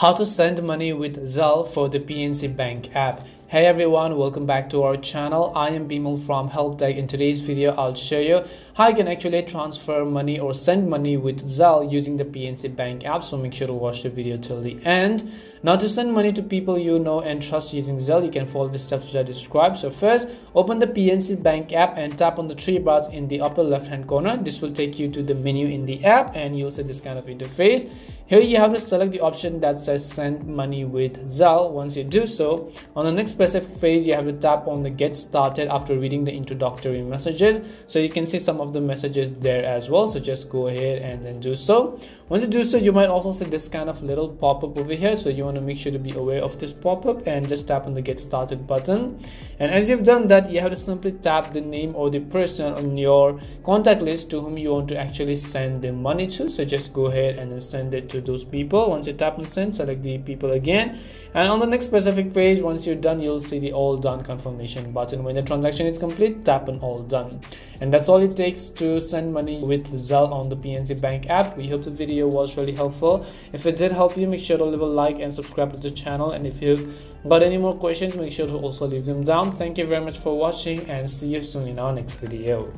How to send money with Zelle for the PNC Bank app. Hey everyone, welcome back to our channel. I am Bimal from Help Desk. In today's video, I'll show you how you can actually transfer money or send money with Zelle using the PNC Bank app. So make sure to watch the video till the end. Now, to send money to people you know and trust using Zelle, you can follow the steps which I described. So first, open the PNC Bank app and tap on the three bars in the upper left hand corner. This will take you to the menu in the app and you'll see this kind of interface. Here you have to select the option that says send money with Zelle. Once you do so, on the next specific phase, you have to tap on the get started after reading the introductory messages. So you can see some of the messages there as well, so just go ahead and then do so. Once you do so, you might also see this kind of little pop-up over here, so you want to make sure to be aware of this pop-up and just tap on the get started button. And as you've done that, you have to simply tap the name or the person on your contact list to whom you want to actually send the money to, so just go ahead and then send it to those people. Once you tap on send, select the people again, and on the next specific page, once you're done, you'll see the all done confirmation button. When the transaction is complete, tap on all done, and that's all it takes to send money with Zelle on the PNC Bank app. We hope the video was really helpful. If it did help you, make sure to leave a like and subscribe to the channel, and if you've got any more questions, make sure to also leave them down. Thank you very much for watching and see you soon in our next video.